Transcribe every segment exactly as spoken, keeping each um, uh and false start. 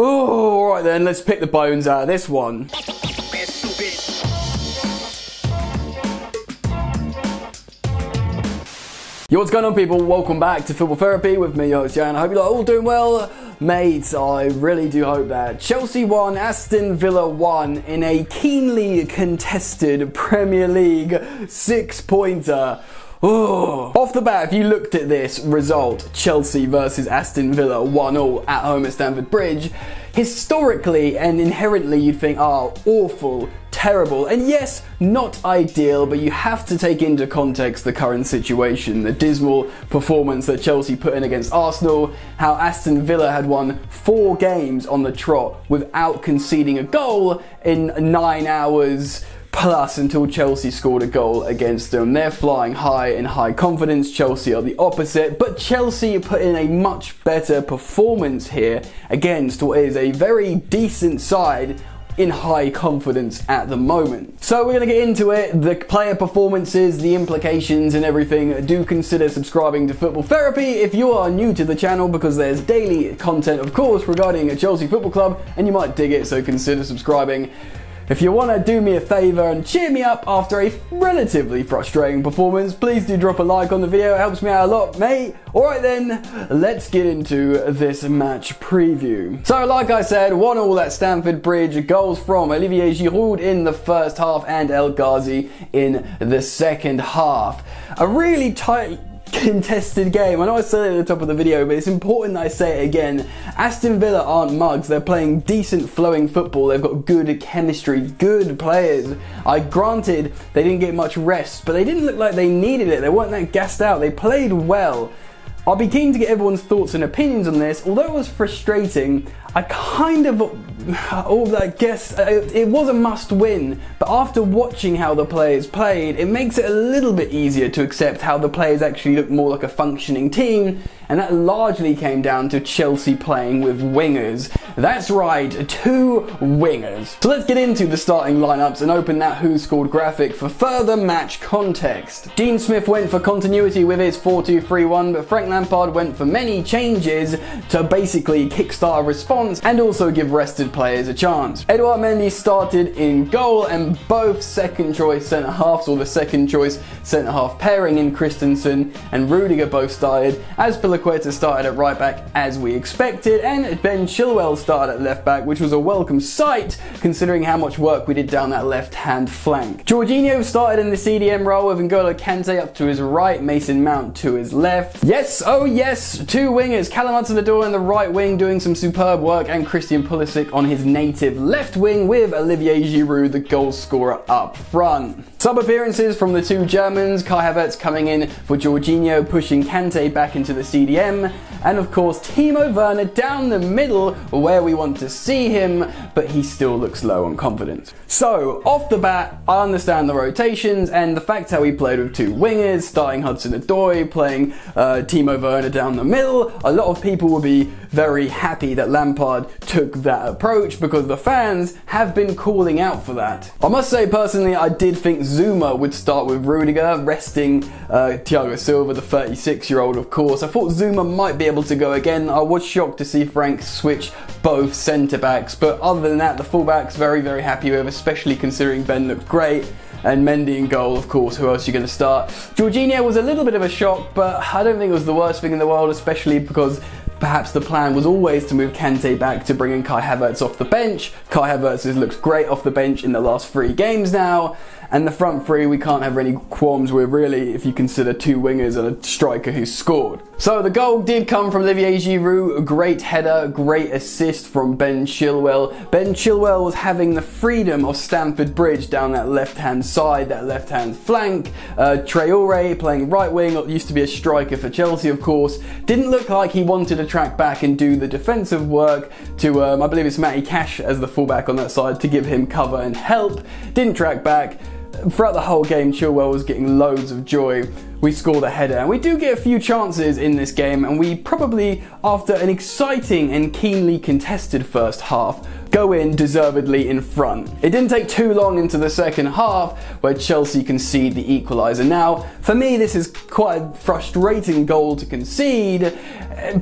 Oh, all right then, let's pick the bones out of this one. Yo, what's going on, people? Welcome back to Football Therapy with me, your host Jan. I hope you're all doing well. Mates, I really do hope that. Chelsea won, Aston Villa won in a keenly contested Premier League six-pointer. Ooh. Off the bat, if you looked at this result, Chelsea versus Aston Villa one all at home at Stamford Bridge, historically and inherently you'd think, oh, awful, terrible, and yes, not ideal, but you have to take into context the current situation, the dismal performance that Chelsea put in against Arsenal, how Aston Villa had won four games on the trot without conceding a goal in nine hours, plus until Chelsea scored a goal against them. They're flying high in high confidence. Chelsea are the opposite, but Chelsea put in a much better performance here against what is a very decent side in high confidence at the moment. So we're gonna get into it, the player performances, the implications and everything. Do consider subscribing to Football Therapy if you are new to the channel, because there's daily content, of course, regarding a Chelsea Football Club, and you might dig it, so consider subscribing. If you want to do me a favour and cheer me up after a relatively frustrating performance, please do drop a like on the video, it helps me out a lot, mate. Alright then, let's get into this match preview. So like I said, one all at Stamford Bridge, goals from Olivier Giroud in the first half and El Ghazi in the second half. A really tight, contested game. I know I said it at the top of the video, but it's important that I say it again. Aston Villa aren't mugs. They're playing decent flowing football. They've got good chemistry, good players. I granted they didn't get much rest, but they didn't look like they needed it. They weren't that gassed out. They played well. I'll be keen to get everyone's thoughts and opinions on this. Although it was frustrating, I kind of, oh, I guess it was a must-win, but after watching how the players played, it makes it a little bit easier to accept how the players actually look more like a functioning team, and that largely came down to Chelsea playing with wingers. That's right, two wingers. So let's get into the starting lineups and open that Who Scored graphic for further match context. Dean Smith went for continuity with his four two three one, but Frank Lampard went for many changes to basically kickstart a response and also give rested players a chance. Edouard Mendy started in goal, and both second choice centre halves, or the second choice centre half pairing in Christensen and Rudiger, both started. Azpilicueta started at right back as we expected, and Ben Chilwell started at left back, which was a welcome sight considering how much work we did down that left hand flank. Jorginho started in the C D M role with N'Golo Kante up to his right, Mason Mount to his left. Yes, oh yes, two wingers, Callum Hudson-Odoi in the right wing doing some superb work, and Christian Pulisic on his native left wing with Olivier Giroud, the goal scorer, up front. Sub appearances from the two Germans, Kai Havertz coming in for Jorginho, pushing Kante back into the C D M, and of course Timo Werner down the middle where we want to see him, but he still looks low on confidence. So off the bat, I understand the rotations and the fact how we played with two wingers, starting Hudson-Odoi, playing uh, Timo Werner down the middle. A lot of people will be very happy that Lampard took that approach, because the fans have been calling out for that. I must say personally, I did think Zouma would start with Rudiger, resting uh, Thiago Silva, the thirty-six year old, of course. I thought Zouma might be able to go again. I was shocked to see Frank switch both centre backs, but other than that, the fullbacks very, very happy with, especially considering Ben looked great. And Mendy in goal, of course, who else are you going to start? Jorginho was a little bit of a shock, but I don't think it was the worst thing in the world, especially because perhaps the plan was always to move Kante back to bring in Kai Havertz off the bench. Kai Havertz has looked great off the bench in the last three games now, and the front three we can't have any qualms with, really, if you consider two wingers and a striker who's scored. So the goal did come from Olivier Giroud, a great header, great assist from Ben Chilwell. Ben Chilwell was having the freedom of Stamford Bridge down that left-hand side, that left-hand flank. Uh, Traore playing right wing, used to be a striker for Chelsea, of course, didn't look like he wanted to track back and do the defensive work to, um, I believe it's Matty Cash as the fullback on that side, to give him cover and help. Didn't track back. Throughout the whole game, Chilwell was getting loads of joy we scored a header. And we do get a few chances in this game, and we probably, after an exciting and keenly contested first half, go in deservedly in front. It didn't take too long into the second half where Chelsea concede the equaliser. Now, for me, this is quite a frustrating goal to concede.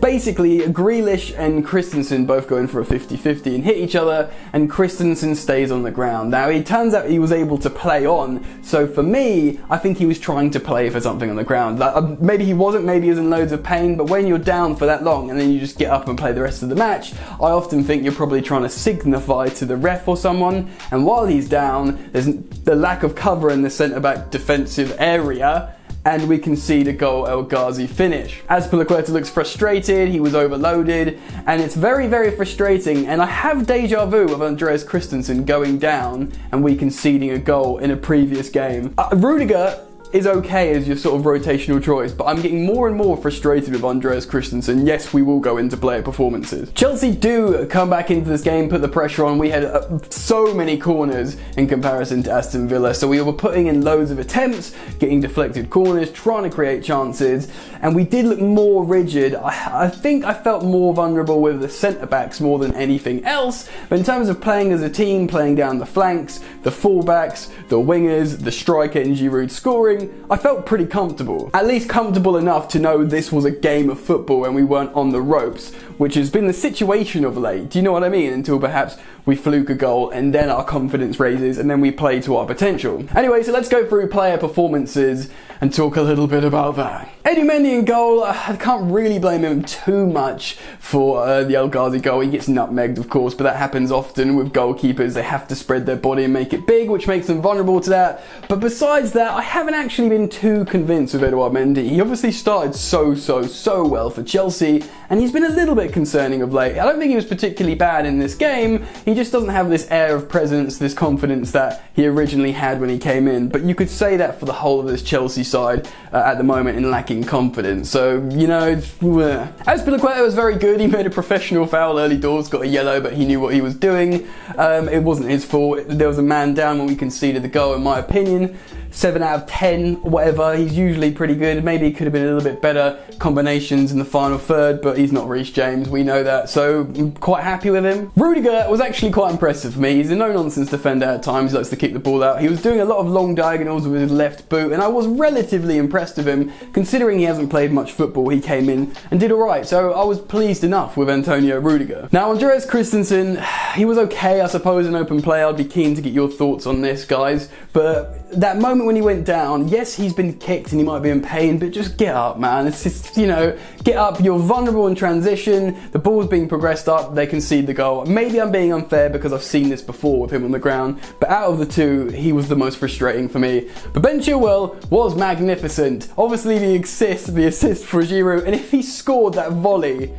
Basically, Grealish and Christensen both go in for a fifty fifty and hit each other, and Christensen stays on the ground. Now, it turns out he was able to play on, so for me, I think he was trying to play for something on the ground. Like, uh, maybe he wasn't, maybe he was in loads of pain, but when you're down for that long and then you just get up and play the rest of the match, I often think you're probably trying to signal Signify to the ref or someone, and while he's down, there's the lack of cover in the centre-back defensive area, and we concede a goal El Ghazi finish. Azpilicueta looks frustrated, he was overloaded, and it's very, very frustrating, and I have deja vu of Andreas Christensen going down and we conceding a goal in a previous game. Uh, Rudiger is okay as your sort of rotational choice, but I'm getting more and more frustrated with Andreas Christensen. Yes, we will go into player performances. Chelsea do come back into this game, put the pressure on. We had uh, so many corners in comparison to Aston Villa, so we were putting in loads of attempts, getting deflected corners, trying to create chances, and we did look more rigid. I, I think I felt more vulnerable with the centre-backs more than anything else, but in terms of playing as a team, playing down the flanks, the full-backs, the wingers, the striker and Giroud scoring, I felt pretty comfortable. At least comfortable enough to know this was a game of football and we weren't on the ropes, which has been the situation of late. Do you know what I mean? Until perhaps we fluke a goal and then our confidence raises and then we play to our potential. Anyway, so let's go through player performances and talk a little bit about that. Eddie Mendy in goal, I can't really blame him too much for uh, the El Ghazi goal. He gets nutmegged, of course, but that happens often with goalkeepers. They have to spread their body and make it big, which makes them vulnerable to that. But besides that, I haven't actually been too convinced with Edouard Mendy. He obviously started so, so, so well for Chelsea, and he's been a little bit concerning of late. I don't think he was particularly bad in this game. He just doesn't have this air of presence, this confidence that he originally had when he came in. But you could say that for the whole of this Chelsea side uh, at the moment in lacking confidence. So, you know, bleh. Azpilicueta was very good. He made a professional foul early doors, got a yellow, but he knew what he was doing. Um, it wasn't his fault. There was a man down when we conceded the goal, in my opinion. seven out of ten, whatever. He's usually pretty good. Maybe he could have been a little bit better combinations in the final third, but he's not Reece James. We know that. So I'm quite happy with him. Rudiger was actually quite impressive for me. He's a no-nonsense defender at times. He likes to kick the ball out. He was doing a lot of long diagonals with his left boot, and I was relatively impressed with him. Considering he hasn't played much football, he came in and did all right. So I was pleased enough with Antonio Rudiger. Now, Andreas Christensen, he was okay, I suppose, an open play. I'd be keen to get your thoughts on this, guys. But that moment when he went down, yes, he's been kicked and he might be in pain, but just get up, man. It's just, you know, get up. You're vulnerable in transition. The ball's being progressed up. They concede the goal. Maybe I'm being unfair because I've seen this before with him on the ground, but out of the two, he was the most frustrating for me. But Ben Chilwell was magnificent. Obviously, the assist, the assist for Giroud, and if he scored that volley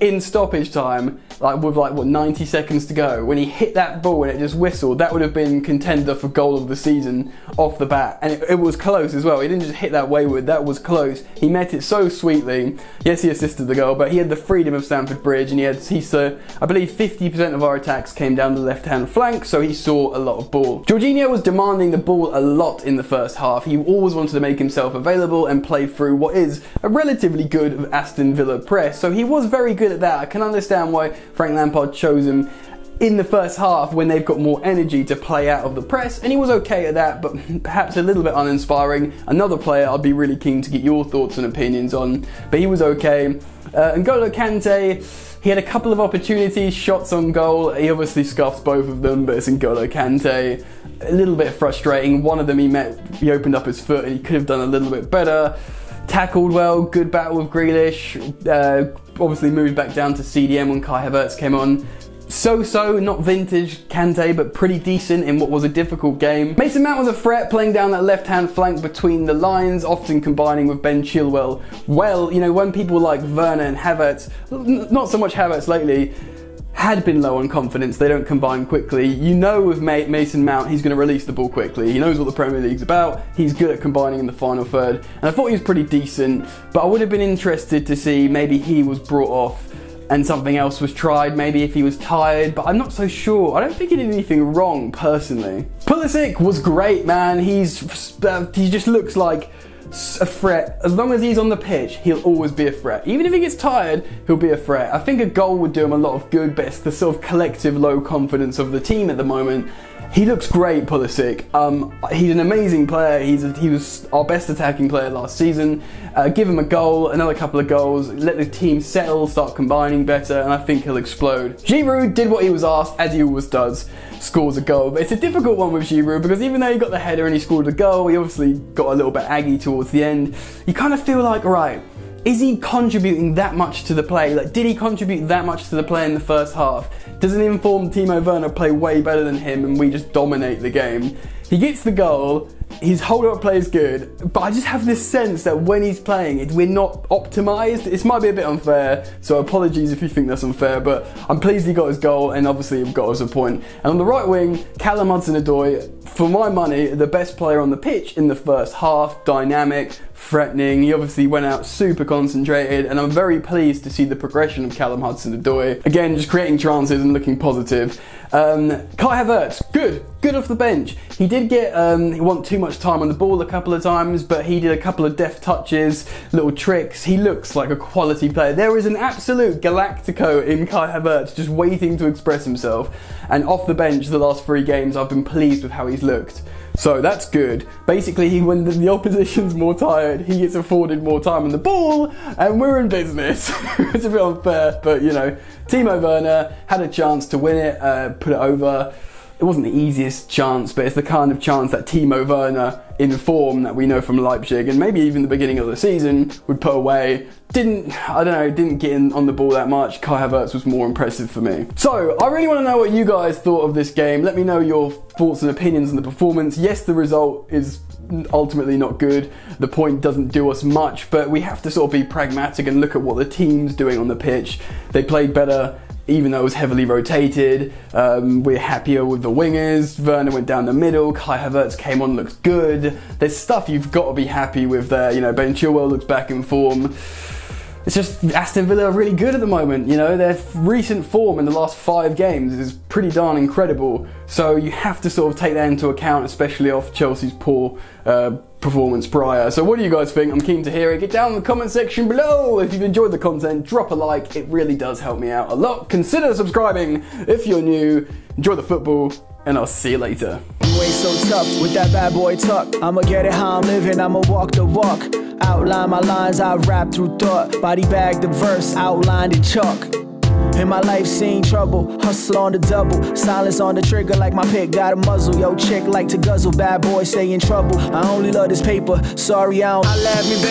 in stoppage time, like with like what ninety seconds to go, when he hit that ball and it just whistled, that would have been contender for goal of the season off the bat. And it, it was close as well. He didn't just hit that wayward, that was close. He met it so sweetly. Yes, he assisted the goal, but he had the freedom of Stamford Bridge, and he had he saw, I believe fifty percent of our attacks came down the left-hand flank, so he saw a lot of ball. Jorginho was demanding the ball a lot in the first half. He always wanted to make himself available and play through what is a relatively good Aston Villa press, so he was very good at that. I can understand why Frank Lampard chose him in the first half when they've got more energy to play out of the press, and he was okay at that, but perhaps a little bit uninspiring. Another player I'd be really keen to get your thoughts and opinions on, but he was okay. Uh, N'Golo Kante, he had a couple of opportunities, shots on goal. He obviously scuffed both of them, but it's N'Golo Kante. A little bit frustrating. One of them he met, he opened up his foot and he could have done a little bit better. Tackled well, good battle with Grealish. Uh, obviously moved back down to C D M when Kai Havertz came on. So-so, not vintage Kante, but pretty decent in what was a difficult game. Mason Mount was a threat, playing down that left-hand flank between the lines, often combining with Ben Chilwell. Well, you know, when people like Werner and Havertz, not so much Havertz lately, had been low on confidence, they don't combine quickly. You know with Mason Mount, he's going to release the ball quickly. He knows what the Premier League's about. He's good at combining in the final third. And I thought he was pretty decent, but I would have been interested to see maybe he was brought off and something else was tried, maybe if he was tired, but I'm not so sure. I don't think he did anything wrong, personally. Pulisic was great, man. He's uh, he just looks like a threat. As long as he's on the pitch, he'll always be a threat. Even if he gets tired, he'll be a threat. I think a goal would do him a lot of good, but it's the sort of collective low confidence of the team at the moment. He looks great, Pulisic. Um, he's an amazing player. He's a, he was our best attacking player last season. Uh, give him a goal, another couple of goals, let the team settle, start combining better, and I think he'll explode. Giroud did what he was asked, as he always does, scores a goal. But it's a difficult one with Giroud, because even though he got the header and he scored a goal, he obviously got a little bit aggy towards the end. You kind of feel like, right, is he contributing that much to the play? Like, did he contribute that much to the play in the first half? Doesn't informed Timo Werner play way better than him and we just dominate the game? He gets the goal, his hold-up play is good, but I just have this sense that when he's playing, we're not optimised. This might be a bit unfair, so apologies if you think that's unfair, but I'm pleased he got his goal and obviously he got us a point. And on the right wing, Callum Hudson-Odoi, for my money, the best player on the pitch in the first half, dynamic, threatening. He obviously went out super concentrated, and I'm very pleased to see the progression of Callum Hudson-Odoi. Again, just creating chances and looking positive. Um, Kai Havertz, good, good off the bench. He did get, um, he wasn't too much time on the ball a couple of times, but he did a couple of deft touches, little tricks. He looks like a quality player. There is an absolute Galactico in Kai Havertz, just waiting to express himself. And off the bench, the last three games, I've been pleased with how he's looked. So that's good. Basically, he, when the opposition's more tired, he gets afforded more time on the ball, and we're in business. It's a bit unfair, but you know, Timo Werner had a chance to win it, uh, put it over. It wasn't the easiest chance, but it's the kind of chance that Timo Werner, in form that we know from Leipzig, and maybe even the beginning of the season, would put away. Didn't, I don't know, didn't get in on the ball that much. Kai Havertz was more impressive for me. So, I really want to know what you guys thought of this game. Let me know your thoughts and opinions on the performance. Yes, the result is ultimately not good. The point doesn't do us much, but we have to sort of be pragmatic and look at what the team's doing on the pitch. They played better, even though it was heavily rotated. Um, we're happier with the wingers. Werner went down the middle. Kai Havertz came on, looks good. There's stuff you've got to be happy with there. You know, Ben Chilwell looks back in form. It's just Aston Villa are really good at the moment. You know, their recent form in the last five games is pretty darn incredible. So you have to sort of take that into account, especially off Chelsea's poor uh, performance prior. So what do you guys think? I'm keen to hear it. Get down in the comment section below. If you've enjoyed the content, drop a like. It really does help me out a lot. Consider subscribing if you're new. Enjoy the football, and I'll see you later. Always so tough with that bad boy tuck. I'ma get it how I'm living. I'ma walk the walk. Outline my lines. I rap through thought. Body bag the verse. Outlined in chalk. In my life, seen trouble, hustle on the double, silence on the trigger like my pick got a muzzle. Yo, chick like to guzzle, bad boy, stay in trouble. I only love this paper, sorry I don't. I love me, baby.